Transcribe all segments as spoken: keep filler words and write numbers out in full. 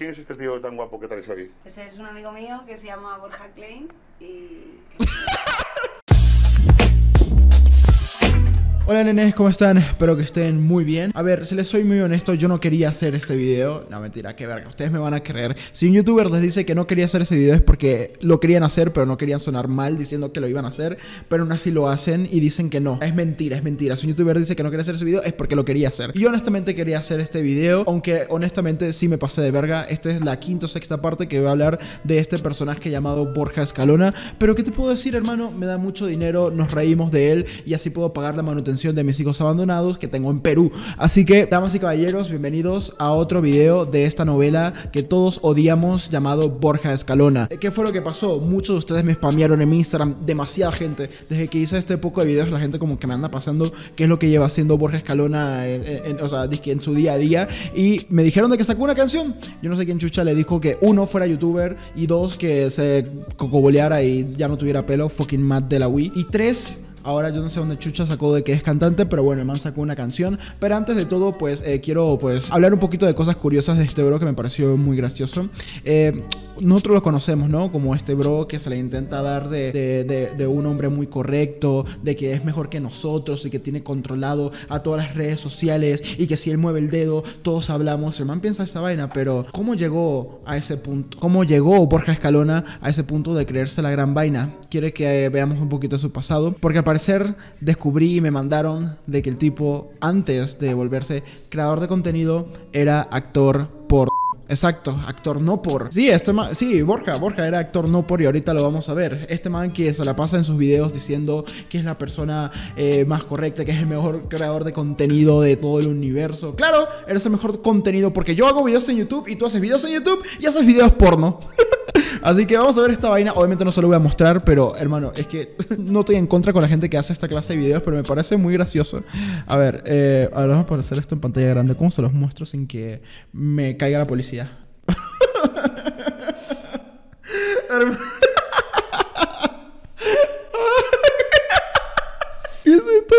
¿Quién es este tío tan guapo que traes hoy? Este es un amigo mío que se llama Borja Klein y... Hola nenes, ¿cómo están? Espero que estén muy bien. A ver, si les soy muy honesto, yo no quería hacer este video. No, mentira, qué verga, ustedes me van a creer. Si un youtuber les dice que no quería hacer ese video es porque lo querían hacer, pero no querían sonar mal diciendo que lo iban a hacer, pero aún así lo hacen y dicen que no. Es mentira, es mentira. Si un youtuber dice que no quería hacer ese video es porque lo quería hacer. Y yo honestamente quería hacer este video, aunque honestamente sí me pasé de verga. Esta es la quinta o sexta parte que voy a hablar de este personaje llamado Borja Escalona. Pero ¿qué te puedo decir, hermano? Me da mucho dinero, nos reímos de él y así puedo pagar la manutención de mis hijos abandonados que tengo en Perú. Así que, damas y caballeros, bienvenidos a otro video de esta novela que todos odiamos llamado Borja Escalona. ¿Qué fue lo que pasó? Muchos de ustedes me spamearon en mi Instagram, demasiada gente. Desde que hice este poco de videos, la gente como que me anda pasando qué es lo que lleva haciendo Borja Escalona en, en, en, o sea, en su día a día. Y me dijeron de que sacó una canción. Yo no sé quién chucha le dijo que uno fuera youtuber y dos que se cocoboleara y ya no tuviera pelo, fucking Matt de la Wii. Y tres... Ahora yo no sé dónde chucha sacó de que es cantante, pero bueno, el man sacó una canción. Pero antes de todo, pues eh, quiero pues hablar un poquito de cosas curiosas de este bro que me pareció muy gracioso. Eh... Nosotros lo conocemos, ¿no? Como este bro que se le intenta dar de, de, de, de un hombre muy correcto, de que es mejor que nosotros y que tiene controlado a todas las redes sociales y que si él mueve el dedo, todos hablamos. El man piensa esa vaina, pero ¿cómo llegó a ese punto? ¿Cómo llegó Borja Escalona a ese punto de creerse la gran vaina? Quiere que veamos un poquito de su pasado, porque al parecer descubrí y me mandaron de que el tipo, antes de volverse creador de contenido, era actor por... Exacto, actor no por. Sí, este man, sí, Borja, Borja era actor no por y ahorita lo vamos a ver. Este man que se la pasa en sus videos diciendo que es la persona eh, más correcta, que es el mejor creador de contenido de todo el universo. Claro, eres el mejor contenido porque yo hago videos en YouTube y tú haces videos en YouTube y haces videos porno. Así que vamos a ver esta vaina. Obviamente no se lo voy a mostrar, pero hermano, es que no estoy en contra con la gente que hace esta clase de videos, pero me parece muy gracioso. A ver, eh, ahora vamos a aparecer esto en pantalla grande. ¿Cómo se los muestro sin que me caiga la policía? ¿Qué es esta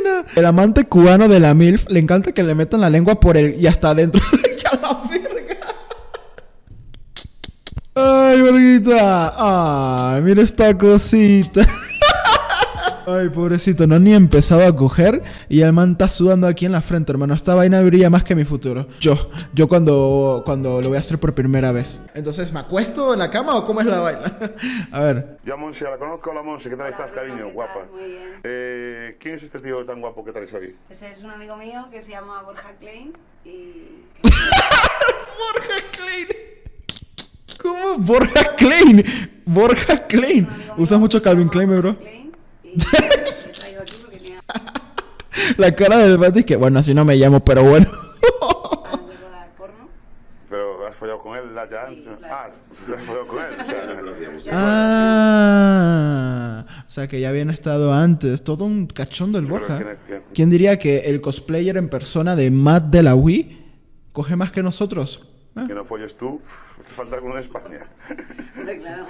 vaina? El amante cubano de la MILF le encanta que le metan la lengua por el y hasta adentro de Chalapir. Ay, Borguita. Ay, mira esta cosita. Ay, pobrecito, no han ni empezado a coger y el man está sudando aquí en la frente, hermano. Esta vaina brilla más que mi futuro. Yo, yo cuando, cuando lo voy a hacer por primera vez. Entonces, ¿me acuesto en la cama o cómo es la vaina? A ver. Ya, Monse, la conozco. Hola, Monse, ¿qué tal estás, cariño? Guapa. Muy bien. Eh, ¿Quién es este tío tan guapo que traes hoy? Este es un amigo mío que se llama Borja Klein y... Borja Klein. ¿Cómo? Borja Klein. Borja Klein. Usas mucho Calvin Klein, bro. La cara del Bati es que, bueno, así no me llamo, pero bueno. Pero has follado con él, la chance. Ah, has follado con él. O sea, ah, o sea que ya habían estado antes. Todo un cachondo el Borja. ¿Quién diría que el cosplayer en persona de Matt de la Wii coge más que nosotros? ¿Ah? Que no folles tú, te falta alguno de España. Hombre, claro.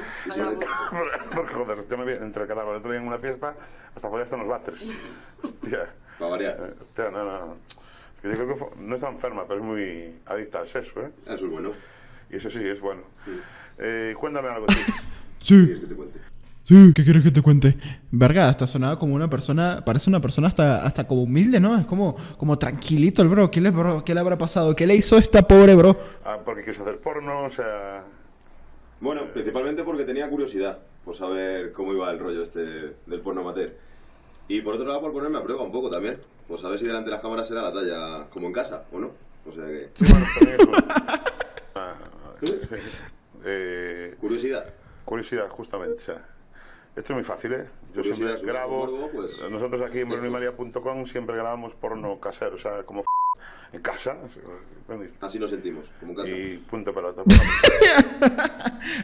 Porque, joder, yo me vi entre el catálogo el otro día en una fiesta, hasta follaste en los váteres. Hostia. Va a variar. Hostia, no, no. Yo creo que fue, no está enferma, pero es muy adicta al sexo, ¿eh? Eso es bueno. Y eso sí, es bueno. Sí. Eh, cuéntame algo, tío. Sí. ¿Qué quieres que te cuente? Sí, ¿qué quieres que te cuente? Verga, hasta sonaba como una persona, parece una persona hasta, hasta como humilde, ¿no? Es como, como tranquilito el bro. ¿Qué le, bro, ¿qué le habrá pasado? ¿Qué le hizo esta pobre bro? Ah, porque quieres hacer porno, o sea... Bueno, eh... principalmente porque tenía curiosidad por saber cómo iba el rollo este del porno amateur. Y por otro lado, por ponerme a prueba un poco también. Por saber si delante de las cámaras era la talla como en casa, ¿o no? O sea que... Sí, bueno, también ah, sí. eh... Curiosidad. Curiosidad, justamente, o sea... Esto es muy fácil, ¿eh? Yo Pero siempre si grabo... Morbo, pues, nosotros aquí en brunimaria punto com siempre grabamos porno casero, o sea, como f... en casa. ¿Entendiste? Así lo sentimos, como en casa. Y punto pelota.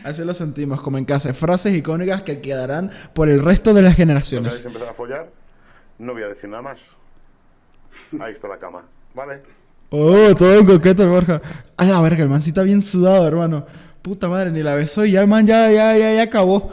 Así lo sentimos, como en casa. Frases icónicas que quedarán por el resto de las generaciones. Cuando empezar a follar, no voy a decir nada más. Ahí está la cama, ¿vale? Oh, todo un coqueto el Borja. A la verga, el man sí está bien sudado, hermano. Puta madre, ni la besó y ya el man ya, ya, ya, ya acabó.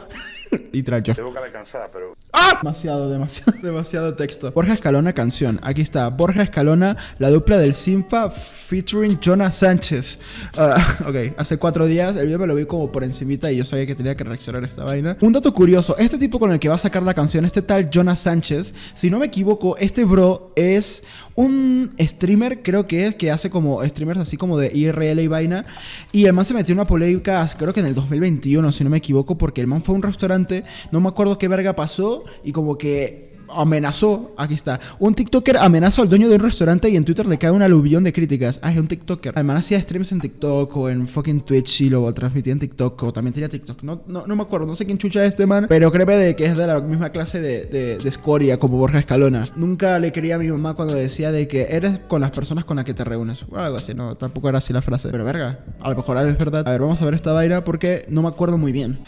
Y tracho. Tengo cara cansada, pero... ¡Ah! Demasiado, demasiado, demasiado texto. Borja Escalona canción. Aquí está. Borja Escalona, la dupla del Simpa featuring Jonan Sánchez. Uh, ok, hace cuatro días el video me lo vi como por encimita y yo sabía que tenía que reaccionar a esta vaina. Un dato curioso, este tipo con el que va a sacar la canción, este tal Jonan Sánchez, si no me equivoco, este bro es un streamer, creo que es, que hace como streamers así como de I R L y vaina. Y el man se metió en una polémica, creo que en el dos mil veintiuno, si no me equivoco, porque el man fue a un restaurante, no me acuerdo qué verga pasó, y como que amenazó, aquí está, un tiktoker amenazó al dueño de un restaurante y en Twitter le cae un aluvión de críticas. Ah, es un tiktoker. El man hacía streams en TikTok o en fucking Twitch y lo transmitía en TikTok, o también tenía TikTok, no, no, no me acuerdo, no sé quién chucha es este man, pero créeme de que es de la misma clase de, de, de escoria como Borja Escalona. Nunca le creía a mi mamá cuando decía de que eres con las personas con las que te reúnes, o algo así, no, tampoco era así la frase, pero verga, a lo mejor es verdad. A ver, vamos a ver esta vaina porque no me acuerdo muy bien.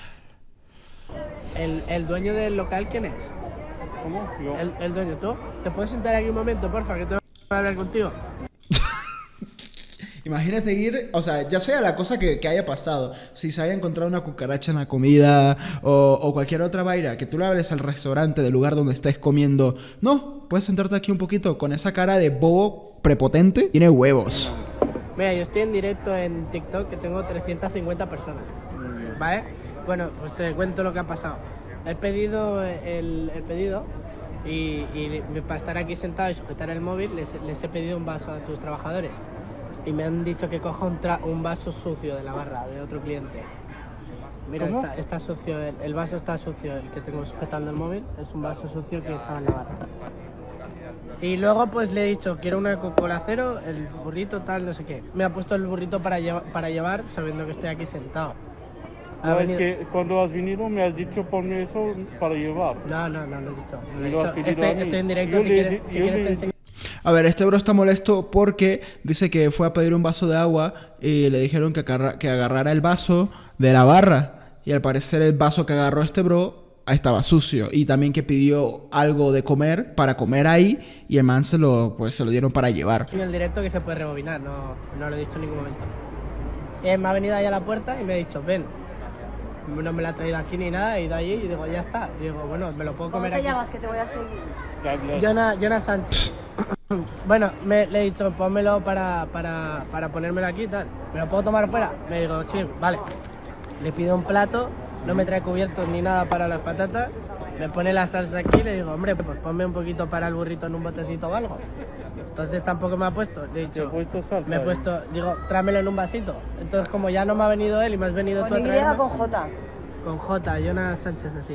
¿El, el dueño del local quién es? ¿Cómo? Yo. El, el dueño, ¿tú? ¿Te puedes sentar aquí un momento, porfa, que tengo que hablar contigo? Imagínate ir, o sea, ya sea la cosa que, que haya pasado, si se haya encontrado una cucaracha en la comida o, o cualquier otra vaina, que tú le hables al restaurante del lugar donde estés comiendo. No, puedes sentarte aquí un poquito con esa cara de bobo prepotente. Tiene huevos. Mira, yo estoy en directo en TikTok, que tengo trescientas cincuenta personas, ¿vale? Bueno, pues te cuento lo que ha pasado. He pedido el, el pedido y, y para estar aquí sentado y sujetar el móvil les, les he pedido un vaso a tus trabajadores y me han dicho que coja un, tra un vaso sucio de la barra de otro cliente. Mira, está, está sucio, el, el vaso está sucio, el que tengo sujetando el móvil es un vaso sucio que estaba en la barra. Y luego pues le he dicho, quiero una Coca-Cola cero, el burrito tal, no sé qué. Me ha puesto el burrito para, lleva para llevar sabiendo que estoy aquí sentado. No, es que cuando has venido me has dicho ponme eso para llevar. No, no, no, no lo he dicho. Lo he dicho. Estoy, estoy en directo, yo si le, quieres, si quieres le... te enseño. A ver, este bro está molesto porque dice que fue a pedir un vaso de agua y le dijeron que, agarra, que agarrara el vaso de la barra. Y al parecer el vaso que agarró este bro estaba sucio. Y también que pidió algo de comer para comer ahí y el man se lo, pues, se lo dieron para llevar. En el directo que se puede rebobinar, no, no lo he dicho en ningún momento. Eh, me ha venido ahí a la puerta y me ha dicho, ven. No me la ha traído aquí ni nada, he ido allí y digo, ya está. Y digo, bueno, me lo puedo comer aquí. ¿Cómo te llamas? Que te voy a seguir. Jonan, Jonan Sánchez. Bueno, me, le he dicho, pónmelo para, para, para ponérmelo aquí y tal. ¿Me lo puedo tomar fuera? Me digo, sí, vale. Le pido un plato, no me trae cubiertos ni nada para las patatas. Me pone la salsa aquí y le digo, hombre, pues ponme un poquito para el burrito en un botecito o algo. Entonces tampoco me ha puesto, le he dicho, he puesto salsa, me he puesto, digo, tráemelo en un vasito. Entonces como ya no me ha venido él y me has venido tú a traerme. Con J. Con J, Jonan Sánchez así.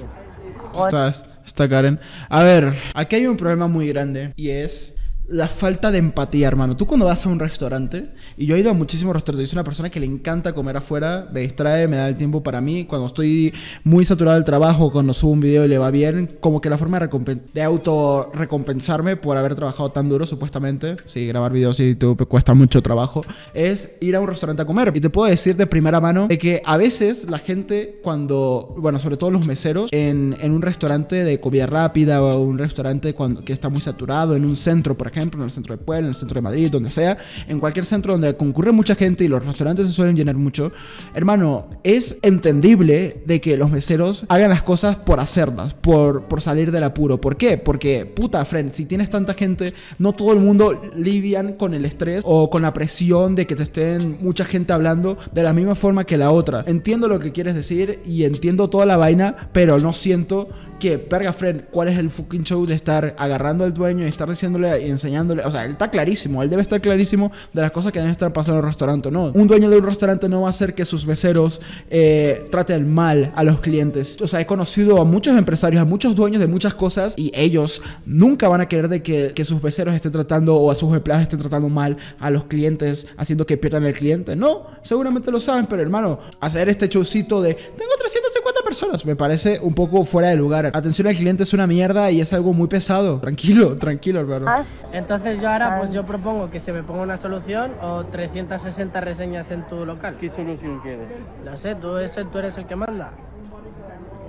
Está, está Karen. A ver, aquí hay un problema muy grande y es la falta de empatía, hermano. Tú cuando vas a un restaurante, y yo he ido a muchísimos restaurantes, soy una persona que le encanta comer afuera, me distrae, me da el tiempo para mí. Cuando estoy muy saturado del trabajo, cuando subo un video y le va bien, como que la forma de, de auto recompensarme por haber trabajado tan duro, supuestamente, si grabar videos y YouTube cuesta mucho trabajo, es ir a un restaurante a comer. Y te puedo decir de primera mano de que a veces la gente cuando, bueno, sobre todo los meseros, en, en un restaurante de comida rápida o un restaurante cuando, que está muy saturado, en un centro, por ejemplo, ejemplo, en el centro de Puebla, en el centro de Madrid, donde sea, en cualquier centro donde concurre mucha gente y los restaurantes se suelen llenar mucho, hermano, es entendible de que los meseros hagan las cosas por hacerlas, por, por salir del apuro. ¿Por qué? Porque, puta, friend, si tienes tanta gente, no todo el mundo lidian con el estrés o con la presión de que te estén mucha gente hablando de la misma forma que la otra. Entiendo lo que quieres decir y entiendo toda la vaina, pero no siento que, verga, friend, ¿cuál es el fucking show de estar agarrando al dueño y estar diciéndole y enseñándole? O sea, él está clarísimo, él debe estar clarísimo de las cosas que deben estar pasando en el restaurante. No, un dueño de un restaurante no va a hacer que sus meseros eh, traten mal a los clientes. O sea, he conocido a muchos empresarios, a muchos dueños de muchas cosas y ellos nunca van a querer de que, que sus meseros estén tratando o a sus empleados estén tratando mal a los clientes, haciendo que pierdan el cliente. No, seguramente lo saben, pero hermano, hacer este showcito de tengo trescientas cincuenta personas me parece un poco fuera de lugar. Atención al cliente es una mierda y es algo muy pesado. Tranquilo, tranquilo, hermano. Entonces yo ahora pues yo propongo que se me ponga una solución o trescientas sesenta reseñas en tu local. ¿Qué solución quieres? No sé, tú, eso, tú eres el que manda.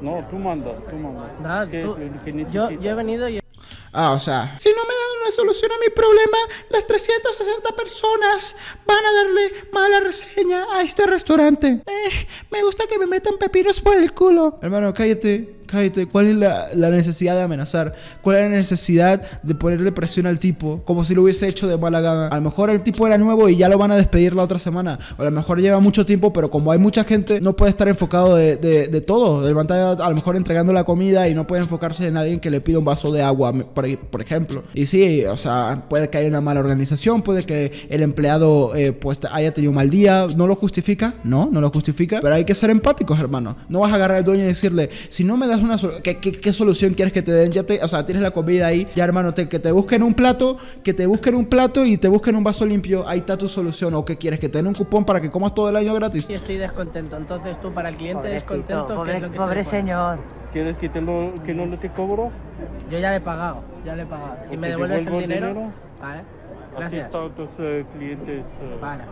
No, tú mandas, tú mandas. No, tú, yo, yo he venido y... Ah, o sea, si no me dan una solución a mi problema, las trescientas sesenta personas van a darle mala reseña a este restaurante. Eh, me gusta que me metan pepinos por el culo. Hermano, cállate. cállate, ¿cuál es la, la necesidad de amenazar? ¿Cuál es la necesidad de ponerle presión al tipo? Como si lo hubiese hecho de mala gana. A lo mejor el tipo era nuevo y ya lo van a despedir la otra semana. O a lo mejor lleva mucho tiempo, pero como hay mucha gente, no puede estar enfocado de, de, de todo. Del pantalla, a lo mejor entregando la comida, y no puede enfocarse en alguien que le pida un vaso de agua, por, por ejemplo. Y sí, o sea, puede que haya una mala organización, puede que el empleado eh, pues haya tenido un mal día. ¿No lo justifica? No, no lo justifica. Pero hay que ser empáticos, hermano. No vas a agarrar al dueño y decirle, si no me das una solución, ¿qué, qué, ¿qué solución quieres que te den? Ya te, o sea, tienes la comida ahí, ya hermano, te, que te busquen un plato, que te busquen un plato y te busquen un vaso limpio, ahí está tu solución. ¿O qué quieres? ¿Que te den un cupón para que comas todo el año gratis? Sí, estoy descontento. Entonces tú, para el cliente, pobrecito, descontento. Pobre, que pobre se señor. ¿Quieres que, te lo, que no te cobro? Yo ya le he pagado, ya le he pagado. Si me devuelves el dinero, dinero, vale. Gracias. Aquí están tus eh, clientes. Eh. Vale.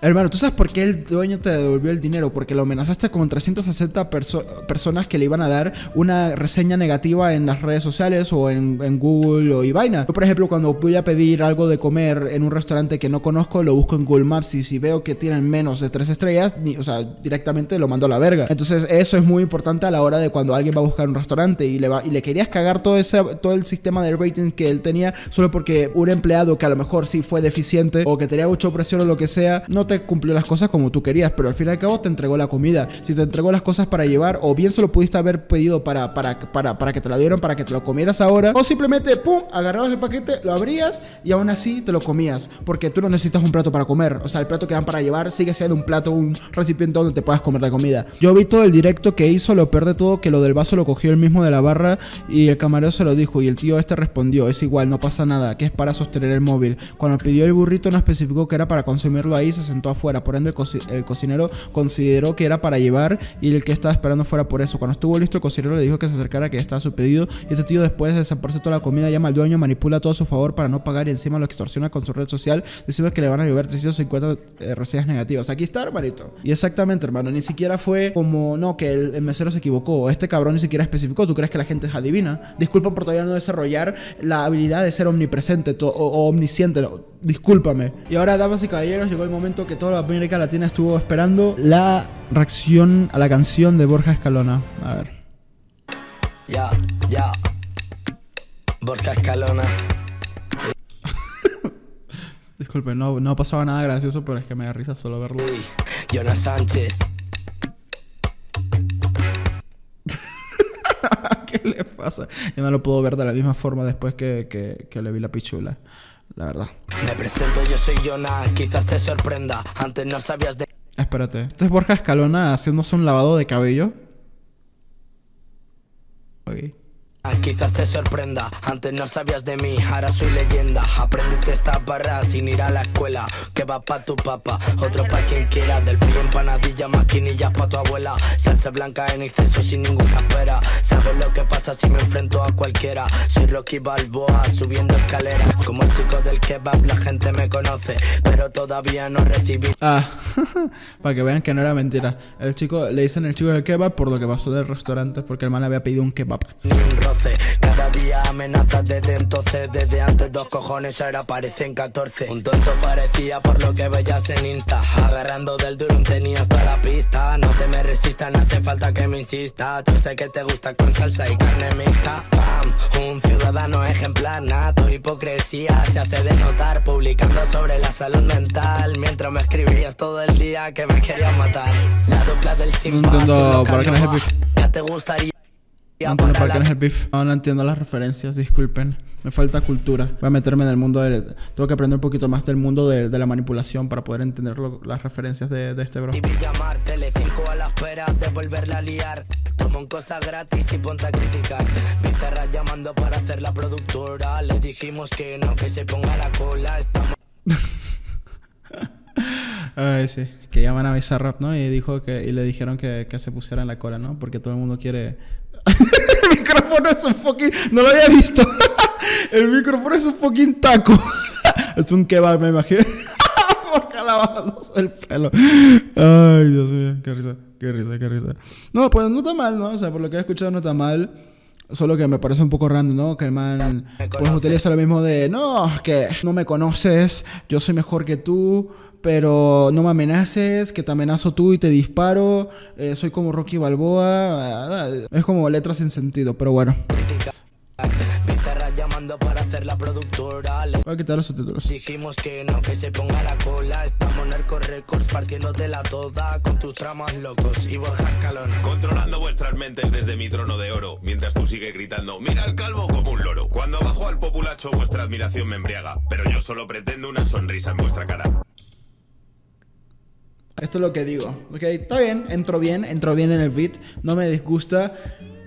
Hermano, ¿tú sabes por qué el dueño te devolvió el dinero? Porque lo amenazaste con trescientas sesenta perso personas que le iban a dar una reseña negativa en las redes sociales o en, en Google o y vaina. Yo, por ejemplo, cuando voy a pedir algo de comer en un restaurante que no conozco, lo busco en Google Maps y si veo que tienen menos de tres estrellas, ni, o sea, directamente lo mando a la verga. Entonces eso es muy importante a la hora de cuando alguien va a buscar un restaurante y le, va, y le querías cagar todo, ese, todo el sistema de rating que él tenía solo porque un empleado que a lo mejor sí fue deficiente o que tenía mucha presión o lo que sea, no te cumplió las cosas como tú querías, pero al fin y al cabo te entregó la comida. Si te entregó las cosas para llevar, o bien se lo pudiste haber pedido para, para, para, para que te la dieron, para que te lo comieras ahora, o simplemente pum, agarrabas el paquete, lo abrías y aún así te lo comías, porque tú no necesitas un plato para comer. O sea, el plato que dan para llevar sigue siendo un plato, un recipiente donde te puedas comer la comida. Yo vi todo el directo que hizo, lo peor de todo que lo del vaso lo cogió el mismo de la barra y el camarero se lo dijo y el tío este respondió, es igual, no pasa nada, que es para sostener el móvil. Cuando pidió el burrito no especificó que era para consumirlo ahí, se sentó afuera, por ende el, co el cocinero consideró que era para llevar y el que estaba esperando fuera por eso. Cuando estuvo listo el cocinero le dijo que se acercara, que estaba su pedido, y este tío después de desaparecer toda la comida llama al dueño, manipula todo a su favor para no pagar y encima lo extorsiona con su red social diciendo que le van a llover trescientas cincuenta eh, reseñas negativas. Aquí está, hermanito. Y exactamente, hermano, ni siquiera fue como no, que el, el mesero se equivocó, este cabrón ni siquiera especificó. ¿Tú crees que la gente es adivina? Disculpa por todavía no desarrollar la habilidad de ser omnipresente o, o omnisciente, discúlpame. Y ahora, damas y caballeros, llegó el momento que toda la América Latina estuvo esperando, la reacción a la canción de Borja Escalona. A ver. Ya, ya. Borja Escalona. Disculpen, no, no pasaba nada gracioso, pero es que me da risa solo verlo. Uy, Jonan Sánchez. ¿Qué le pasa? Yo no lo puedo ver de la misma forma después que, que, que le vi la pichula. La verdad. Me presento, yo soy Jonan, quizás te sorprenda, antes no sabías de... Espérate, ¿este es Borja Escalona haciéndose un lavado de cabello? Ok. Quizás te sorprenda, antes no sabías de mí, ahora soy leyenda. Aprendete esta barra sin ir a la escuela, que va pa' tu papá, otro pa' quien quiera. Del frío empanadilla, maquinillas pa' tu abuela. Salsa blanca en exceso sin ninguna espera. Sabes lo que pasa si me enfrento a cualquiera. Soy Rocky Balboa subiendo escaleras. Como el chico del kebab la gente me conoce, pero todavía no recibí... Ah, para que vean que no era mentira. El chico, le dicen el chico del kebab por lo que pasó del restaurante, porque el man había pedido un kebab. Cada día amenazas desde entonces, desde antes dos cojones, ahora parecen catorce. Un tonto parecía por lo que veías en Insta, agarrando del duro tenías toda la pista. No te me resistas, no hace falta que me insistas, yo sé que te gusta con salsa y carne mixta. Pam, un ciudadano ejemplar nato, hipocresía se hace de notar, publicando sobre la salud mental, mientras me escribías todo el día que me querías matar. La dupla del simpático, ya te gustaría... No entiendo para qué es el beef. No, no entiendo las referencias, disculpen. Me falta cultura. Voy a meterme en el mundo del... Tengo que aprender un poquito más del mundo de, de la manipulación para poder entender lo, las referencias de, de este bro. A la espera de volverla a liar, toman cosas gratis y ponte a criticar. Bizarrap llamando para hacer la productora, le dijimos que no, que se ponga la cola. Estamos... Ay, sí, que llaman a Bizarrap, ¿no? Y dijo que... Y le dijeron que, que se pusiera en la cola, ¿no? Porque todo el mundo quiere... El micrófono es un fucking... No lo había visto. El micrófono es un fucking taco. Es un kebab, me imagino. Porque lavándose el pelo. Ay, Dios mío. Qué risa, qué risa, qué risa. No, pues no está mal, ¿no? O sea, por lo que he escuchado no está mal. Solo que me parece un poco random, ¿no? Que el man pues utiliza lo mismo de... No, que no me conoces, yo soy mejor que tú, pero no me amenaces, que te amenazo tú y te disparo, eh, soy como Rocky Balboa, es como letras sin sentido, pero bueno. Para hacer la productora, voy a quitar los subtítulos. Dijimos que no, que se ponga la cola. Estamos en Arco Records partiéndote la toda con tus tramas locos y Borja Escalona. Controlando vuestras mentes desde mi trono de oro, mientras tú sigues gritando, mira al calvo como un loro. Cuando bajo al populacho vuestra admiración me embriaga, pero yo solo pretendo una sonrisa en vuestra cara. Esto es lo que digo, ok, está bien, entro bien, entro bien en el beat, no me disgusta.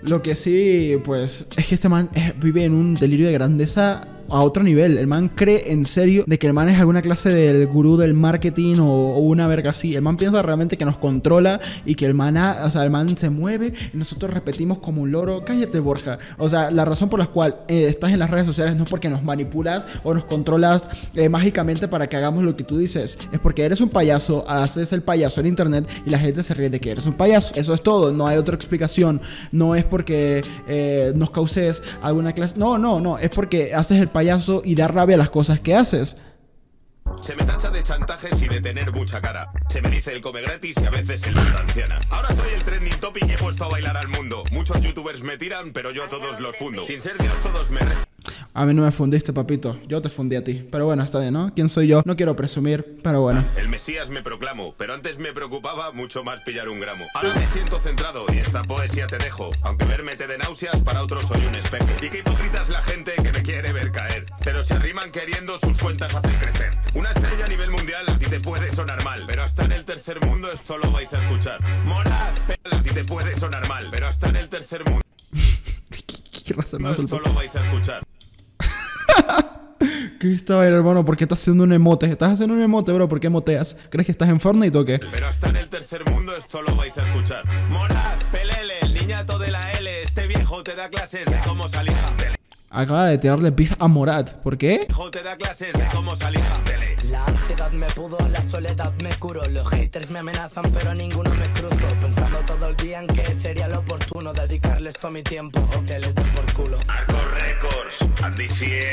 Lo que sí, pues, es que este man vive en un delirio de grandeza a otro nivel. El man cree en serio de que el man es alguna clase del gurú del marketing o, o una verga así. El man piensa realmente que nos controla y que el man, ha, o sea, el man se mueve y nosotros repetimos como un loro. Cállate, Borja. O sea, la razón por la cual eh, estás en las redes sociales no es porque nos manipulas o nos controlas eh, mágicamente para que hagamos lo que tú dices. Es porque eres un payaso, haces el payaso en internet y la gente se ríe de que eres un payaso. Eso es todo, no hay otra explicación. No es porque eh, nos causes alguna clase... No, no, no. Es porque haces el payaso y dar rabia a las cosas que haces. Se me tacha de chantajes y de tener mucha cara. Se me dice el come gratis y a veces el puta anciana. Ahora soy el trending topic y he puesto a bailar al mundo. Muchos youtubers me tiran, pero yo a todos los fundo. Sin ser Dios, todos me... A mí no me fundiste, papito. Yo te fundí a ti. Pero bueno, está bien, ¿no? ¿Quién soy yo? No quiero presumir, pero bueno. El Mesías me proclamo, pero antes me preocupaba mucho más pillar un gramo. Ahora me siento centrado y esta poesía te dejo. Aunque verme te dé náuseas, para otros soy un espejo. Y qué hipócrita es la gente que me quiere ver caer, pero se arriman queriendo sus cuentas hacer crecer. Una estrella a nivel mundial a ti te puede sonar mal, pero hasta en el tercer mundo esto lo vais a escuchar. Morad, a ti te puede sonar mal, pero hasta en el tercer mundo esto lo vais a escuchar. ¿Qué estaba ahí, hermano? ¿Por qué estás haciendo un emote? ¿Estás haciendo un emote, bro? ¿Por qué emoteas? ¿Crees que estás en Fortnite o qué? Pero hasta en el tercer mundo esto lo vais a escuchar. Morad, pelele, el niñato de la L. Este viejo te da clases de cómo salir a la tele. Acaba de tirarle beef a Morad. ¿Por qué? Viejo te da clases de cómo salir a la tele. La ansiedad me pudo, la soledad me curó. Los haters me amenazan, pero ninguno me cruzó. Pensando todo el día en que sería lo oportuno dedicarles todo mi tiempo o que les den por culo. Arco Records, Andy Cien.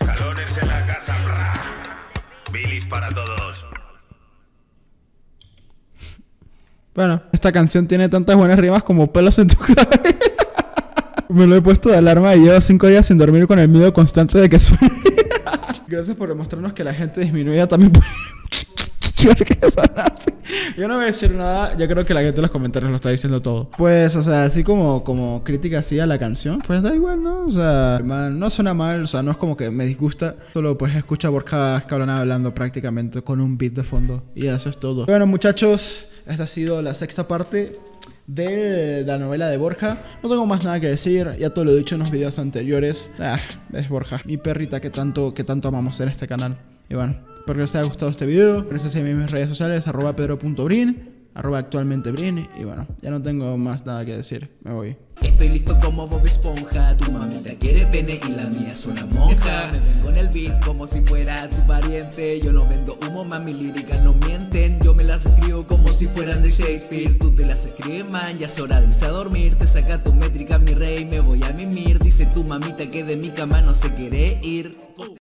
Escalones en la casa, bra. Bilis para todos. Bueno, esta canción tiene tantas buenas rimas como pelos en tu cabeza. Me lo he puesto de alarma y llevo cinco días sin dormir con el miedo constante de que suene. Gracias por demostrarnos que la gente disminuida también puede... Yo no voy a decir nada, yo creo que la gente en los comentarios lo está diciendo todo. Pues, o sea, así como, como crítica así a la canción, pues da igual, ¿no? O sea, man, no suena mal, o sea, no es como que me disgusta. Solo pues escucha a Borja Escalona hablando prácticamente con un beat de fondo y eso es todo. Bueno, muchachos, esta ha sido la sexta parte de la novela de Borja. No tengo más nada que decir, ya todo lo he dicho en los videos anteriores. Ah, es Borja, mi perrita que tanto, que tanto amamos en este canal. Y bueno, espero que les haya gustado este video. Gracias a mis redes sociales, arroba pedro punto brin, arroba actualmente brin. Y bueno, ya no tengo más nada que decir, me voy. Estoy listo como Bob Esponja, tu mamita quiere pene y la mía suena monja. Me vengo en el beat como si fuera tu pariente. Yo no vendo humo, mami, líricas no mienten. Yo me las escribo como si fueran de Shakespeare. Tú te las escribes, man, ya es hora de irse a dormir. Te saca tu métrica, mi rey, me voy a mimir. Dice tu mamita que de mi cama no se quiere ir.